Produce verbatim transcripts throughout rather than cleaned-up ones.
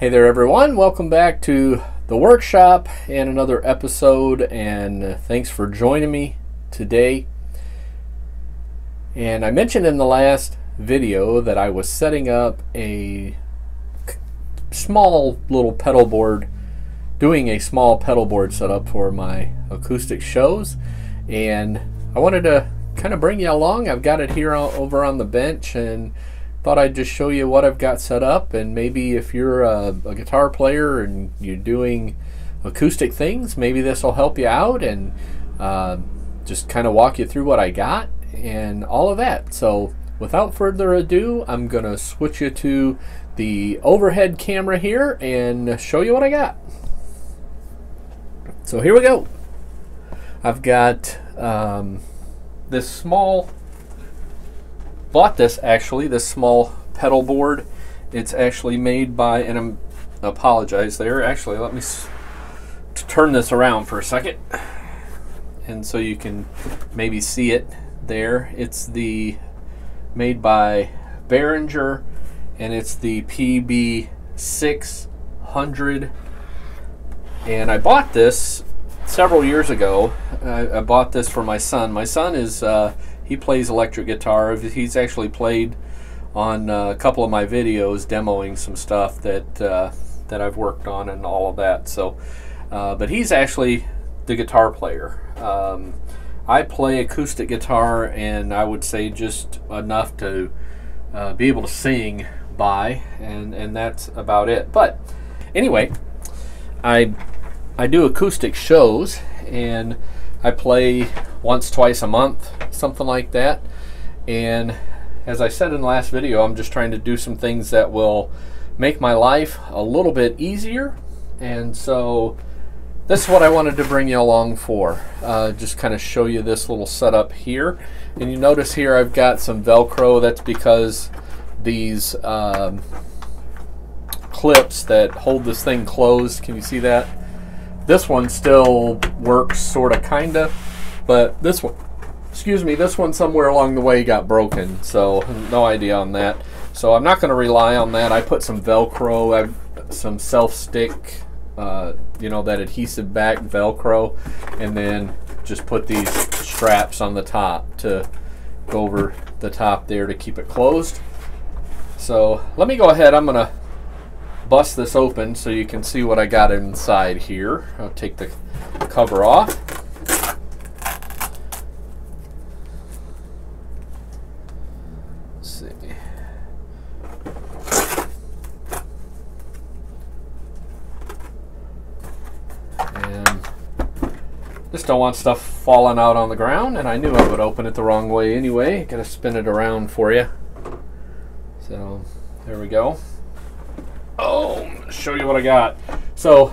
Hey there everyone, welcome back to the workshop and another episode, and thanks for joining me today. And I mentioned in the last video that I was setting up a small little pedal board, doing a small pedal board setup for my acoustic shows, and I wanted to kind of bring you along. I've got it here over on the bench and thought I'd just show you what I've got set up, and maybe if you're a, a guitar player and you're doing acoustic things, maybe this will help you out, and uh, just kind of walk you through what I got and all of that. So without further ado, I'm gonna switch you to the overhead camera here and show you what I got. So here we go. I've got um, this small bought this actually this small pedal board. It's actually made by, and I'm, I apologize there, actually let me s turn this around for a second and so you can maybe see it there. It's the made by Behringer, and it's the P B six hundred, and I bought this several years ago. I, I bought this for my son. My son is uh, he plays electric guitar. He's actually played on uh, a couple of my videos demoing some stuff that uh, that I've worked on and all of that. So, uh, but he's actually the guitar player. Um, I play acoustic guitar, and I would say just enough to uh, be able to sing by, and and that's about it. But anyway, I I do acoustic shows, and I play once, twice a month, something like that. And as I said in the last video, I'm just trying to do some things that will make my life a little bit easier. And so this is what I wanted to bring you along for. Uh, just kind of show you this little setup here. And you notice here I've got some Velcro. That's because these um, clips that hold this thing closed, can you see that? This one still works, sort of, kind of, but this one, excuse me, this one somewhere along the way got broken, so no idea on that. So I'm not going to rely on that. I put some Velcro, I've, some self-stick, uh, you know, that adhesive back Velcro, and then just put these straps on the top to go over the top there to keep it closed. So let me go ahead, I'm going to bust this open so you can see what I got inside here. I'll take the cover off. Let's see. And just don't want stuff falling out on the ground, and I knew I would open it the wrong way anyway. Gotta spin it around for you. So there we go. Oh, show you what I got. So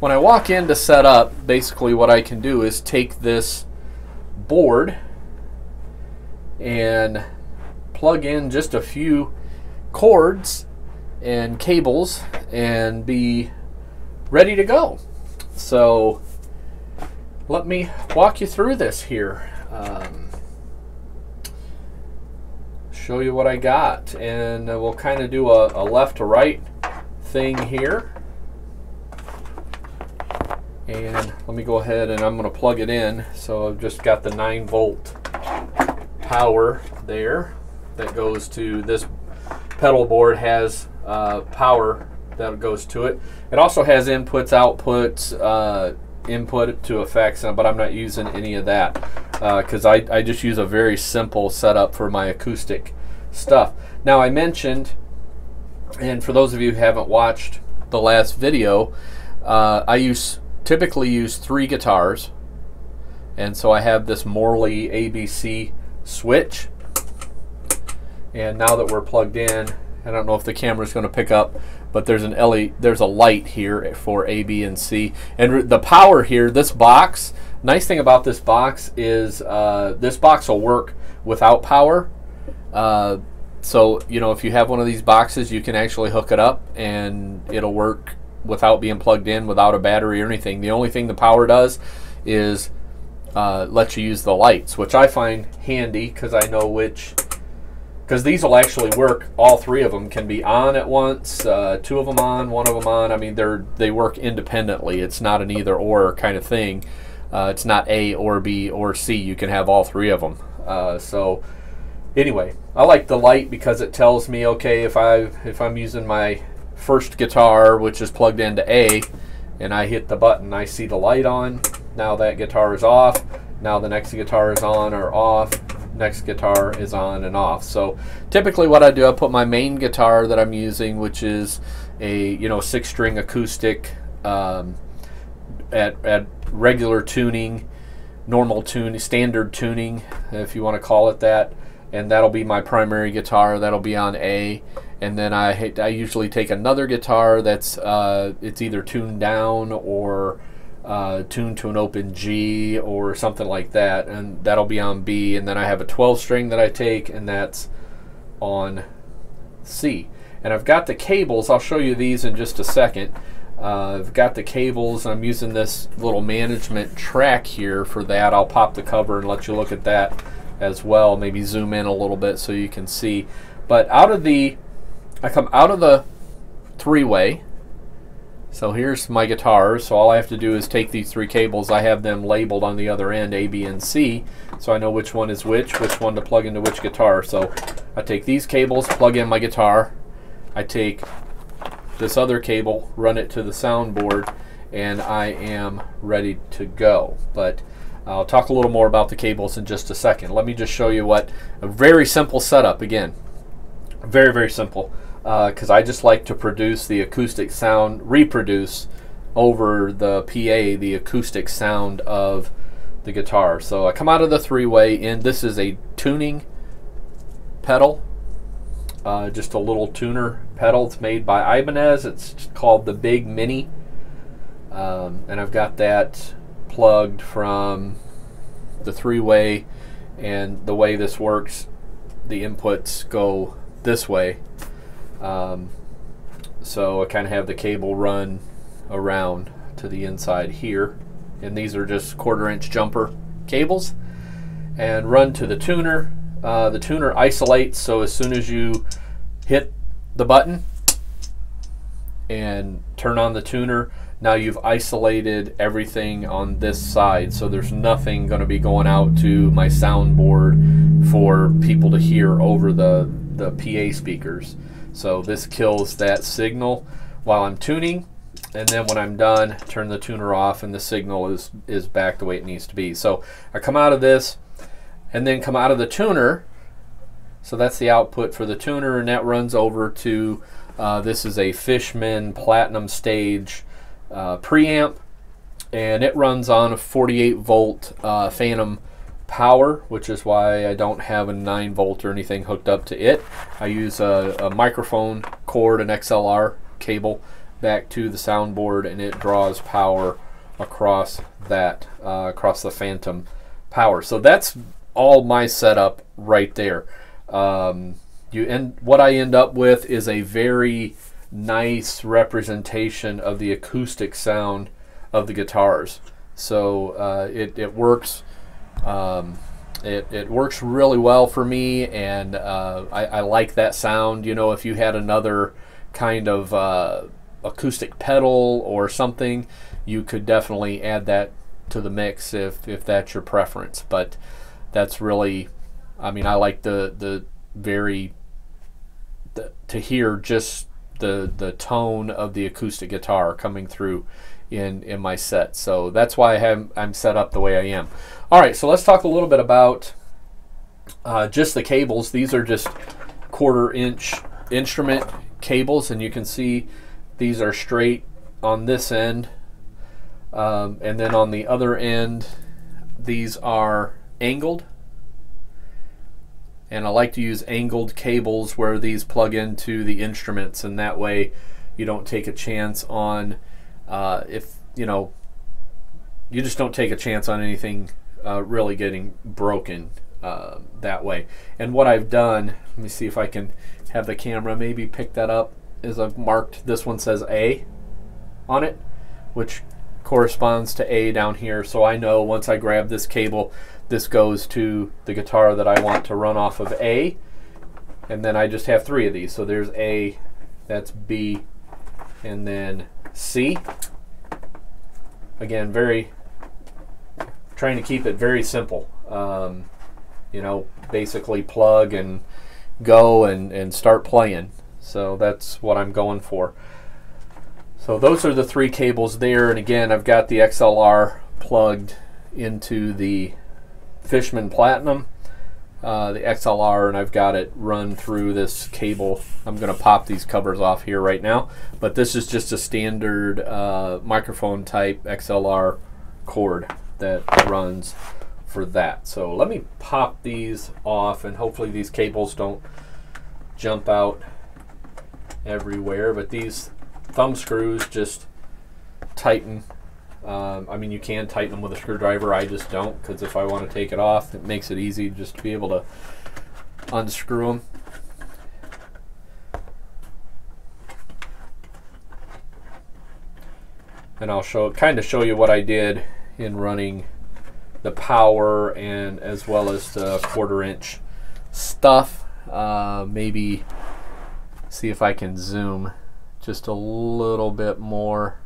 when I walk in to set up, basically what I can do is take this board and plug in just a few cords and cables and be ready to go. So let me walk you through this here. Um, show you what I got, and we'll kind of do a, a left to right thing here, and let me go ahead and I'm going to plug it in. So I've just got the nine volt power there that goes to this pedal board. Has uh, power that goes to it. It also has inputs, outputs, uh, input to effects, but I'm not using any of that because uh, I, I just use a very simple setup for my acoustic stuff. Now I mentioned, and for those of you who haven't watched the last video, uh, I use typically use three guitars, and so I have this Morley A B C switch. And now that we're plugged in, I don't know if the camera's going to pick up, but there's an L E D, there's a light here for A, B, and C, and the power here. This box, nice thing about this box is uh, this box will work without power. Uh, So, you know, if you have one of these boxes, you can actually hook it up and it'll work without being plugged in, without a battery or anything. The only thing the power does is uh, let you use the lights, which I find handy because I know which because these will actually work. All three of them can be on at once, uh, two of them on, one of them on. I mean, they're they work independently. It's not an either or kind of thing. Uh, it's not A or B or C. You can have all three of them. Uh, so anyway, I like the light because it tells me, okay, if I if I'm using my first guitar, which is plugged into A, and I hit the button, I see the light on. Now that guitar is off. Now the next guitar is on or off. Next guitar is on and off. So typically what I do, I put my main guitar that I'm using, which is a you know six string acoustic, um, at, at regular tuning, normal tuning, standard tuning, if you want to call it that, and that'll be my primary guitar. That'll be on A, and then I, I usually take another guitar that's uh, it's either tuned down or Uh, tuned to an open G or something like that, and that'll be on B, and then I have a twelve string that I take, and that's on C. And I've got the cables, I'll show you these in just a second. uh, I've got the cables, and I'm using this little management track here for that. I'll pop the cover and let you look at that as well, maybe zoom in a little bit so you can see. But out of the I come out of the three-way. So here's my guitars. So all I have to do is take these three cables. I have them labeled on the other end, A, B, and C. So I know which one is which, which one to plug into which guitar. So I take these cables, plug in my guitar. I take this other cable, run it to the soundboard, and I am ready to go. But I'll talk a little more about the cables in just a second. Let me just show you what a very simple setup, again. Very, very simple. Because uh, I just like to produce the acoustic sound, reproduce over the P A the acoustic sound of the guitar. So I come out of the three-way in. This is a tuning pedal, uh, just a little tuner pedal. It's made by Ibanez. It's called the Big Mini, um, and I've got that plugged from the three-way. And the way this works, the inputs go this way. Um, so I kind of have the cable run around to the inside here, and these are just quarter inch jumper cables, and run to the tuner. Uh, the tuner isolates, so as soon as you hit the button and turn on the tuner, now you've isolated everything on this side, so there's nothing going to be going out to my soundboard for people to hear over the, the P A speakers. So this kills that signal while I'm tuning, and then when I'm done, turn the tuner off, and the signal is, is back the way it needs to be. So I come out of this, and then come out of the tuner, so that's the output for the tuner, and that runs over to, uh, this is a Fishman Platinum Stage uh, preamp, and it runs on a forty-eight volt uh, phantom power, which is why I don't have a nine volt or anything hooked up to it. I use a, a microphone cord, an X L R cable back to the soundboard, and it draws power across that, uh, across the phantom power. So that's all my setup right there. Um, you end, what I end up with is a very nice representation of the acoustic sound of the guitars. So uh, it, it works. Um, it, it works really well for me, and uh, I, I like that sound. You know, if you had another kind of uh, acoustic pedal or something, you could definitely add that to the mix if, if that's your preference. But that's really, I mean, I like the, the very, the, to hear just the, the tone of the acoustic guitar coming through in, in my set. So that's why I have, I'm set up the way I am. Alright, so let's talk a little bit about uh, just the cables. These are just quarter inch instrument cables, and you can see these are straight on this end, um, and then on the other end these are angled, and I like to use angled cables where these plug into the instruments, and that way you don't take a chance on uh, if you know you just don't take a chance on anything Uh, really getting broken uh, that way. And what I've done, let me see if I can have the camera maybe pick that up, is I've marked, this one says A on it, which corresponds to A down here, so I know once I grab this cable, this goes to the guitar that I want to run off of A, and then I just have three of these. So there's A, that's B, and then C. Again, very trying to keep it very simple. Um, you know, basically plug and go and, and start playing. So that's what I'm going for. So those are the three cables there, and again, I've got the X L R plugged into the Fishman Platinum, uh, the X L R, and I've got it run through this cable. I'm going to pop these covers off here right now, but this is just a standard uh, microphone type X L R cord that runs for that. So let me pop these off, and hopefully these cables don't jump out everywhere, but these thumb screws just tighten. um, I mean, you can tighten them with a screwdriver. I just don't, because if I want to take it off, it makes it easy just to be able to unscrew them. And I'll show kind of show you what I did in running the power and as well as the quarter inch stuff. Uh, maybe see if I can zoom just a little bit more.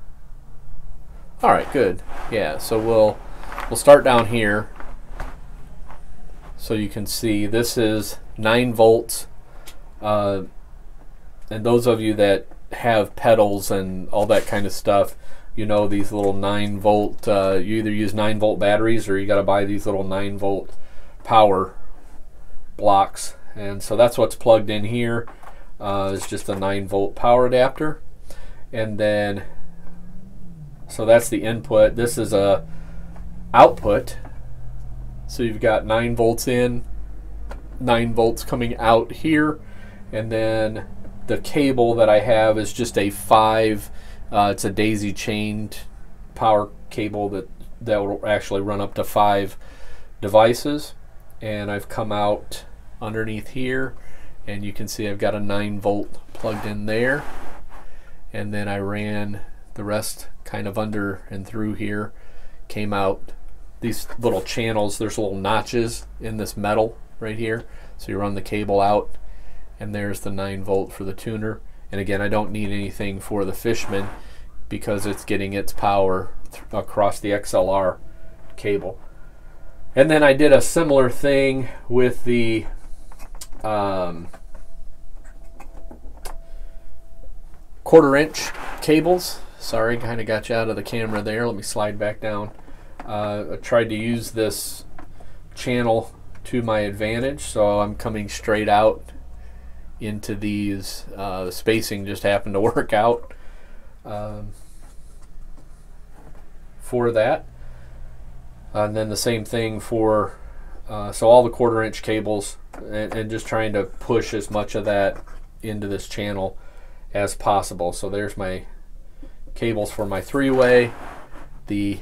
All right, good. Yeah, so we'll we'll start down here. So you can see this is nine volts. Uh, and those of you that have pedals and all that kind of stuff, you know these little nine volt. Uh, you either use nine volt batteries or you got to buy these little nine volt power blocks. And so that's what's plugged in here. Uh, it's just a nine volt power adapter, and then so that's the input. This is a output, so you've got nine volts in, nine volts coming out here, and then the cable that I have is just a five uh, it's a daisy chained power cable that that will actually run up to five devices, and I've come out underneath here. And you can see I've got a nine volt plugged in there. And then I ran the rest kind of under and through here. Came out these little channels. There's little notches in this metal right here. So you run the cable out. And there's the nine volt for the tuner. And again, I don't need anything for the Fishman because it's getting its power across the X L R cable. And then I did a similar thing with the Um, quarter inch cables. Sorry, kind of got you out of the camera there. Let me slide back down. Uh, I tried to use this channel to my advantage, so I'm coming straight out into these. Uh, the spacing just happened to work out um, for that. Uh, and then the same thing for uh, so all the quarter inch cables. And, and just trying to push as much of that into this channel as possible. So there's my cables for my three-way, the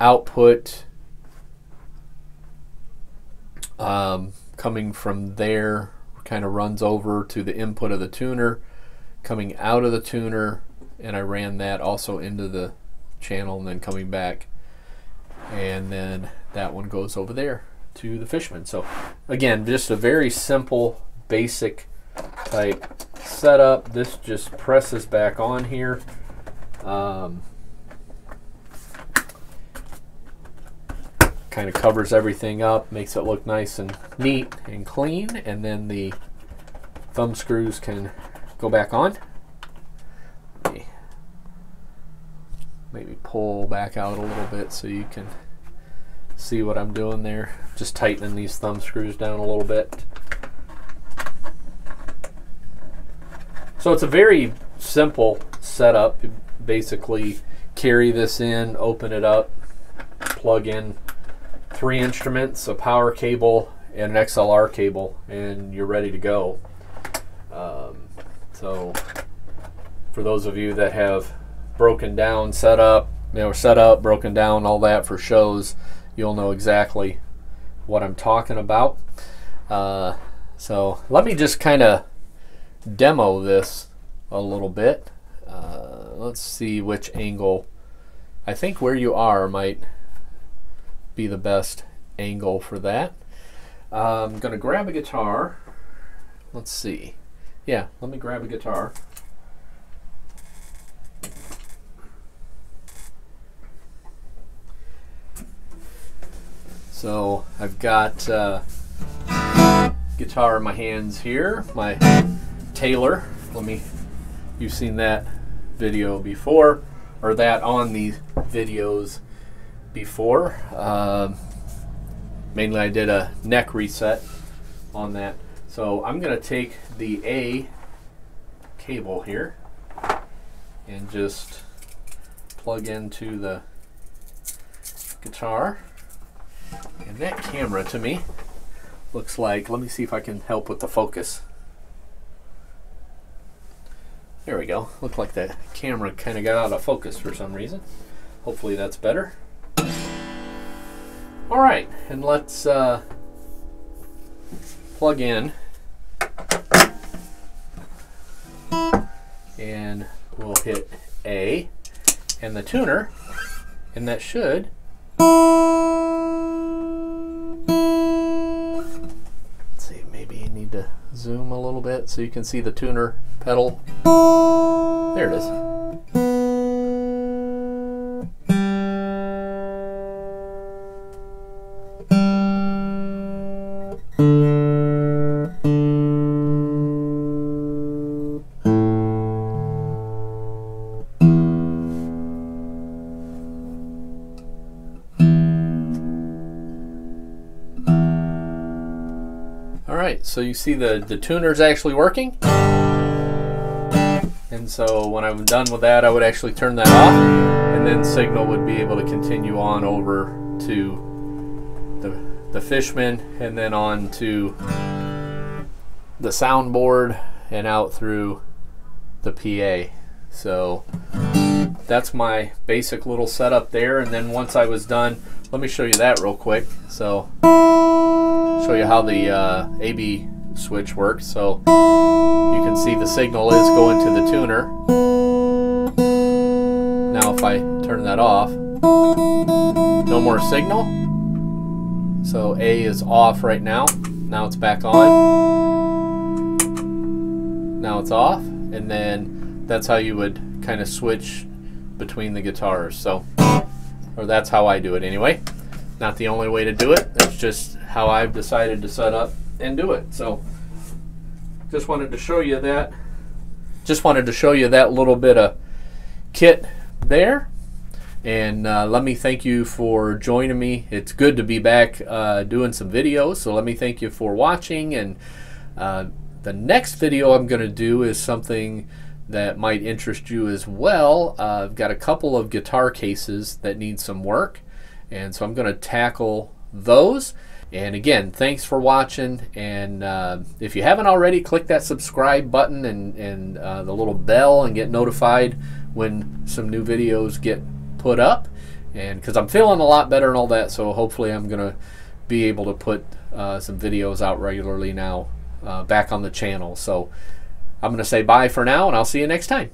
output um, coming from there kind of runs over to the input of the tuner, coming out of the tuner, and I ran that also into the channel and then coming back, and then that one goes over there to the Fishman. So again, just a very simple basic type setup. This just presses back on here. Um, kind of covers everything up, makes it look nice and neat and clean, and then the thumb screws can go back on. Maybe pull back out a little bit so you can see what I'm doing there. Just tightening these thumb screws down a little bit. So it's a very simple setup. You basically carry this in, open it up, plug in three instruments, a power cable, and an X L R cable, and you're ready to go. Um, so for those of you that have broken down setup, you know, set up, broken down, all that for shows, you'll know exactly what I'm talking about. Uh, so let me just kind of demo this a little bit. Uh, let's see which angle. I think where you are might be the best angle for that. Uh, I'm going to grab a guitar Let's see. Yeah, let me grab a guitar. So I've got uh, guitar in my hands here, my Taylor. Let me, you've seen that video before, or that on these videos before. Uh, mainly I did a neck reset on that. So I'm gonna take the A cable here and just plug into the guitar. And that camera to me looks like, let me see if I can help with the focus. There we go. Looked like that camera kind of got out of focus for some reason. Hopefully that's better. All right, and let's uh, plug in and we'll hit A and the tuner, and that should. Zoom a little bit so you can see the tuner pedal. There it is. So you see the, the tuner's actually working. And so when I'm done with that, I would actually turn that off, and then signal would be able to continue on over to the, the Fishman, and then on to the soundboard and out through the P A. So that's my basic little setup there. And then once I was done, let me show you that real quick. So show you how the uh, A B switch works. So you can see the signal is going to the tuner. Now if I turn that off, no more signal. So A is off right now. Now it's back on. Now it's off. And then that's how you would kind of switch between the guitars. So, or that's how I do it anyway. Not the only way to do it. It's just how I've decided to set up and do it. So just wanted to show you that. Just wanted to show you that little bit of kit there. And uh, let me thank you for joining me. It's good to be back uh, doing some videos. So let me thank you for watching. And uh, the next video I'm going to do is something that might interest you as well. Uh, I've got a couple of guitar cases that need some work. And so I'm going to tackle those. And again, thanks for watching. And uh, if you haven't already, click that subscribe button and, and uh, the little bell and get notified when some new videos get put up. And because I'm feeling a lot better and all that, so hopefully I'm going to be able to put uh, some videos out regularly now uh, back on the channel. So I'm going to say bye for now, and I'll see you next time.